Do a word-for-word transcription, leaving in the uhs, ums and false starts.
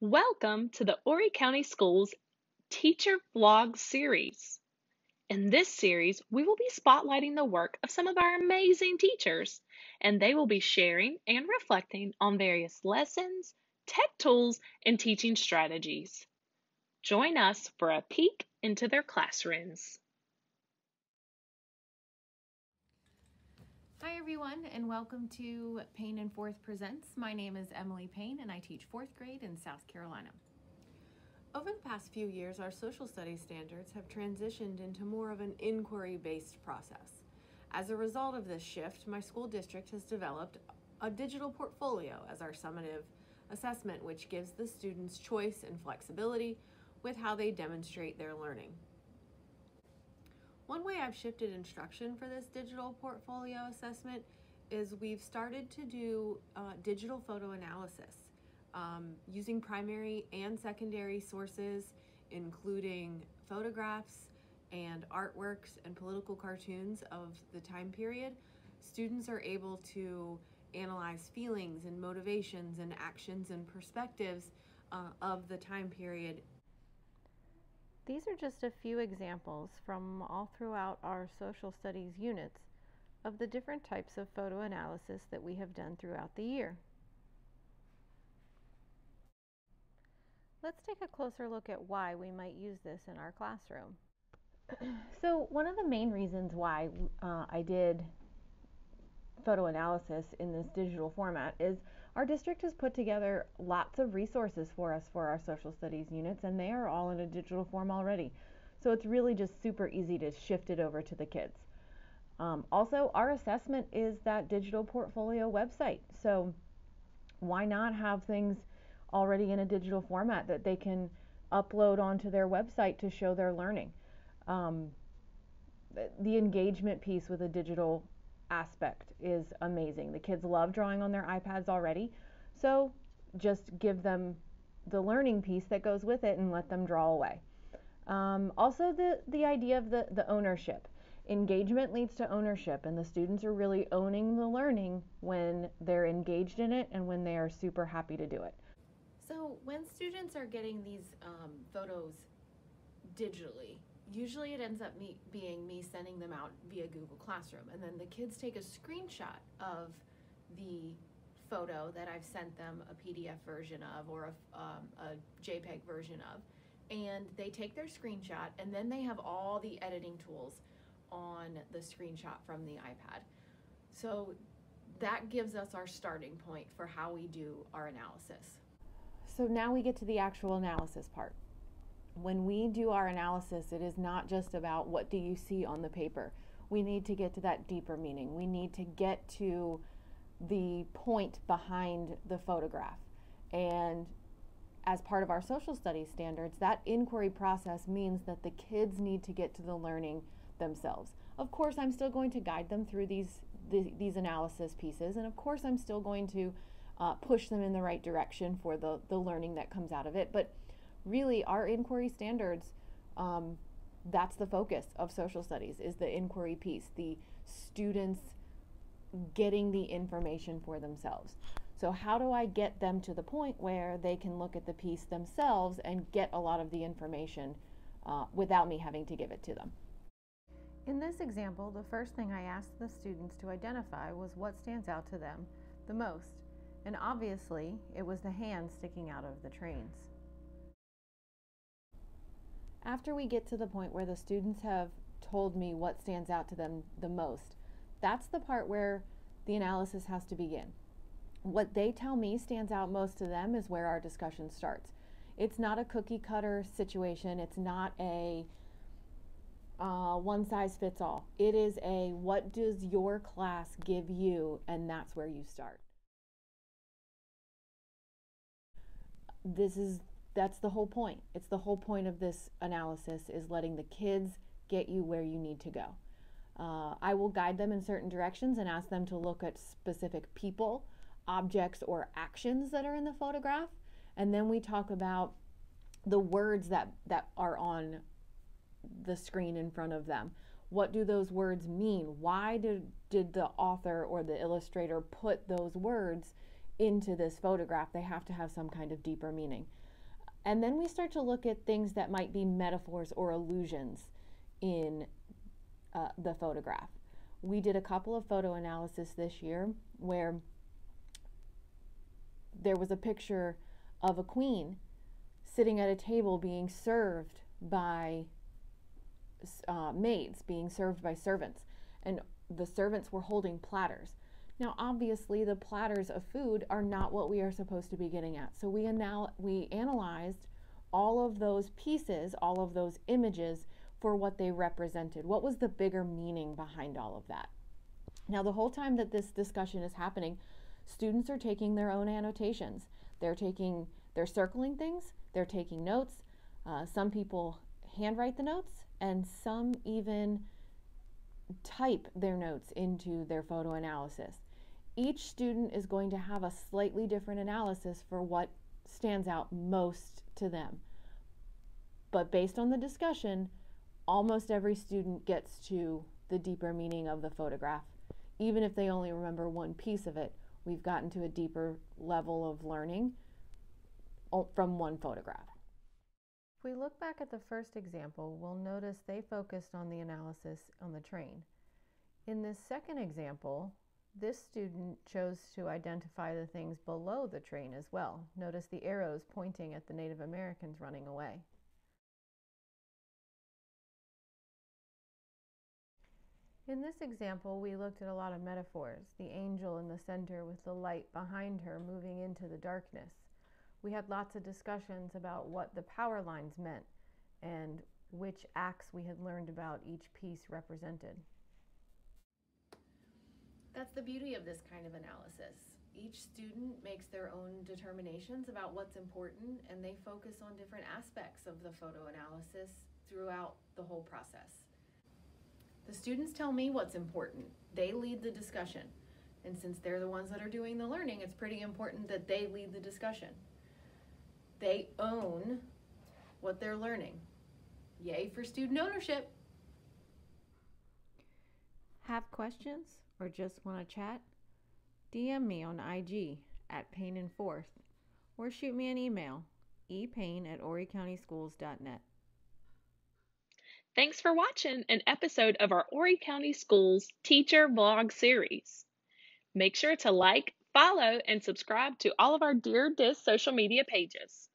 Welcome to the Horry County Schools Teacher Vlog Series. In this series, we will be spotlighting the work of some of our amazing teachers, and they will be sharing and reflecting on various lessons, tech tools, and teaching strategies. Join us for a peek into their classrooms. Hi everyone, and welcome to Payne and Forth Presents. My name is Emily Payne and I teach fourth grade in South Carolina. Over the past few years, our social studies standards have transitioned into more of an inquiry-based process. As a result of this shift, my school district has developed a digital portfolio as our summative assessment, which gives the students choice and flexibility with how they demonstrate their learning. One way I've shifted instruction for this digital portfolio assessment is we've started to do uh, digital photo analysis um, using primary and secondary sources, including photographs and artworks and political cartoons of the time period. Students are able to analyze feelings and motivations and actions and perspectives uh, of the time period. These are just a few examples from all throughout our social studies units of the different types of photo analysis that we have done throughout the year. Let's take a closer look at why we might use this in our classroom. So one of the main reasons why uh, I did photo analysis in this digital format is our district has put together lots of resources for us for our social studies units, and they are all in a digital form already. So it's really just super easy to shift it over to the kids. Um, also, our assessment is that digital portfolio website. So why not have things already in a digital format that they can upload onto their website to show their learning? Um, the engagement piece with a digital aspect is amazing. The kids love drawing on their iPads already, so just give them the learning piece that goes with it and let them draw away. Um, also the, the idea of the, the ownership. Engagement leads to ownership, and the students are really owning the learning when they're engaged in it and when they are super happy to do it. So when students are getting these um, photos digitally, usually it ends up me, being me sending them out via Google Classroom, and then the kids take a screenshot of the photo that I've sent them a P D F version of or a, um, a JPEG version of, and they take their screenshot, and then they have all the editing tools on the screenshot from the iPad. So that gives us our starting point for how we do our analysis. So now we get to the actual analysis part. When we do our analysis, it is not just about what do you see on the paper. We need to get to that deeper meaning. We need to get to the point behind the photograph. And as part of our social studies standards, that inquiry process means that the kids need to get to the learning themselves. Of course, I'm still going to guide them through these, the, these analysis pieces, and of course, I'm still going to uh, push them in the right direction for the, the learning that comes out of it. But really, our inquiry standards, um, that's the focus of social studies, is the inquiry piece, the students getting the information for themselves. So how do I get them to the point where they can look at the piece themselves and get a lot of the information uh, without me having to give it to them? In this example, the first thing I asked the students to identify was what stands out to them the most. And obviously, it was the hand sticking out of the trains. After we get to the point where the students have told me what stands out to them the most, that's the part where the analysis has to begin. What they tell me stands out most to them is where our discussion starts. It's not a cookie cutter situation. It's not a uh, one size fits all. It is a what does your class give you, and that's where you start. This is That's the whole point. It's the whole point of this analysis, is letting the kids get you where you need to go. Uh, I will guide them in certain directions and ask them to look at specific people, objects, or actions that are in the photograph. And then we talk about the words that, that are on the screen in front of them. What do those words mean? Why did, did the author or the illustrator put those words into this photograph. They have to have some kind of deeper meaning. And then we start to look at things that might be metaphors or allusions in uh, the photograph. We did a couple of photo analysis this year where there was a picture of a queen sitting at a table being served by uh, maids, being served by servants, and the servants were holding platters. Now obviously the platters of food are not what we are supposed to be getting at, so we, anal we analyzed all of those pieces, all of those images for what they represented. What was the bigger meaning behind all of that? Now the whole time that this discussion is happening, students are taking their own annotations. They're taking, they're circling things, they're taking notes. Uh, some people handwrite the notes, and some even type their notes into their photo analysis. Each student is going to have a slightly different analysis for what stands out most to them. But based on the discussion, almost every student gets to the deeper meaning of the photograph. Even if they only remember one piece of it, we've gotten to a deeper level of learning from one photograph. If we look back at the first example, we'll notice they focused on the analysis on the train. In this second example, this student chose to identify the things below the train as well. Notice the arrows pointing at the Native Americans running away. In this example, we looked at a lot of metaphors, the angel in the center with the light behind her moving into the darkness. We had lots of discussions about what the power lines meant and which acts we had learned about each piece represented. That's the beauty of this kind of analysis. Each student makes their own determinations about what's important, and they focus on different aspects of the photo analysis throughout the whole process. The students tell me what's important. They lead the discussion. And since they're the ones that are doing the learning, it's pretty important that they lead the discussion. They own what they're learning. Yay for student ownership. Have questions or just want to chat? D M me on I G at Payne and Forth, or shoot me an email, e payne at horry county schools dot net. Thanks for watching an episode of our Horry County Schools Teacher Vlog Series. Make sure to like, follow, and subscribe to all of our Dear DIS social media pages.